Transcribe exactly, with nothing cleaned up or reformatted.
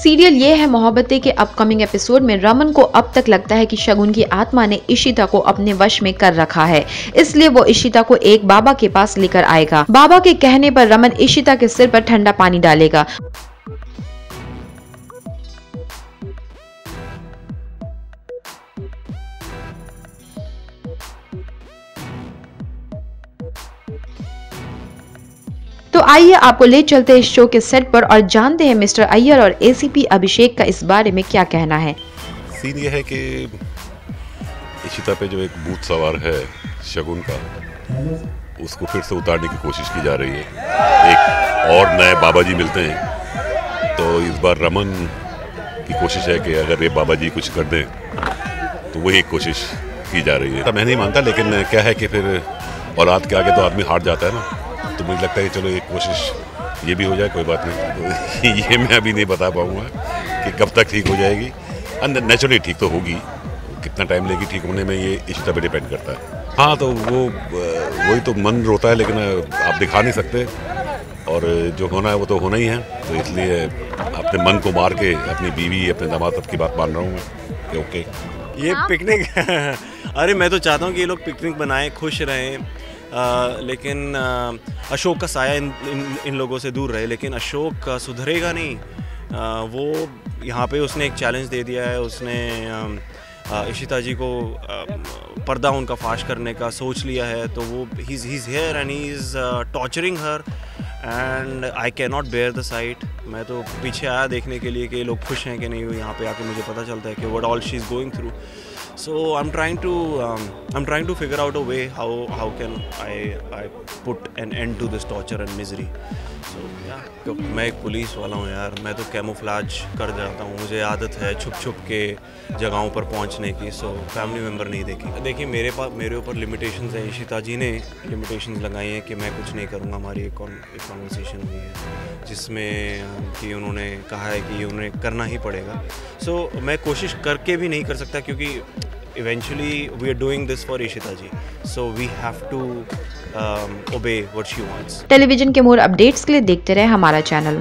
Serial ये है मोहब्बतें के अपकमिंग एपिसोड में रमन को अब तक लगता है कि शगुन की आत्मा ने इशिता को अपने वश में कर रखा है, इसलिए वो इशिता को एक बाबा के पास लेकर आएगा। बाबा के कहने पर रमन इशिता के सिर पर ठंडा पानी डालेगा। तो आइए आपको ले चलते हैं इस शो के सेट पर और जानते हैं मिस्टर अय्यर और एसीपी अभिषेक का इस बारे में क्या कहना है। सीन ये है कि इशिता पे जो एक भूत सवार है शगुन का, उसको फिर से उतारने की कोशिश की जा रही है। एक और नए बाबा जी मिलते हैं, तो इस बार रमन की कोशिश है कि अगर ये बाबा जी कुछ कर दें तो वही कोशिश की जा रही है। मैं नहीं मानता, लेकिन क्या है कि फिर औलाद के आगे तो आदमी हार जाता है ना, तो मुझे लगता है चलो एक कोशिश ये भी हो जाए, कोई बात नहीं। तो ये मैं अभी नहीं बता पाऊँगा कि कब तक ठीक हो जाएगी। अंदर नेचुरली ठीक तो होगी, कितना टाइम लेगी ठीक होने में ये इशिता पे डिपेंड करता है। हाँ, तो वो वही तो मन रोता है, लेकिन आप दिखा नहीं सकते, और जो होना है वो तो होना ही है। तो इसलिए अपने मन को मार के अपनी बीवी अपने दामाद सबकी बात मान रहा हूँ मैं। ओके, ये पिकनिक अरे मैं तो चाहता हूँ कि ये लोग पिकनिक बनाएँ, खुश रहें, आ, लेकिन आ, अशोक का साया इन, इन इन लोगों से दूर रहे। लेकिन अशोक सुधरेगा नहीं। आ, वो यहाँ पे उसने एक चैलेंज दे दिया है, उसने आ, इशिता जी को आ, पर्दा उनका फाश करने का सोच लिया है। तो वो he is here and he is torturing her and I can not bear the sight. मैं तो पीछे आया देखने के लिए कि लोग खुश हैं कि नहीं, यहाँ पे आके मुझे पता चलता है कि what all she is going through. So I'm trying to um, I'm trying to figure out a way how how can I I put an end to this torture and misery. So yeah, तो मैं एक police वाला हूँ यार, मैं तो camouflage कर जाता हूँ। मुझे आदत है छुप छुप के जगहों पर पहुँचने की। सो फैमिली मेम्बर नहीं देखी। देखिए मेरे पास मेरे ऊपर लिमिटेशंस हैं, इशिता जी ने लिमिटेशंस लगाई हैं कि मैं कुछ नहीं करूँगा। हमारी एक कॉन्वर्सेशन हुई है जिसमें कि उन्होंने कहा है कि उन्हें करना ही पड़ेगा। सो so, मैं कोशिश करके भी नहीं कर सकता, क्योंकि eventually we are doing this for Ishita ji, so we have to um, obey what she wants. Television के मोर अपडेट्स के लिए देखते रहे हमारा चैनल।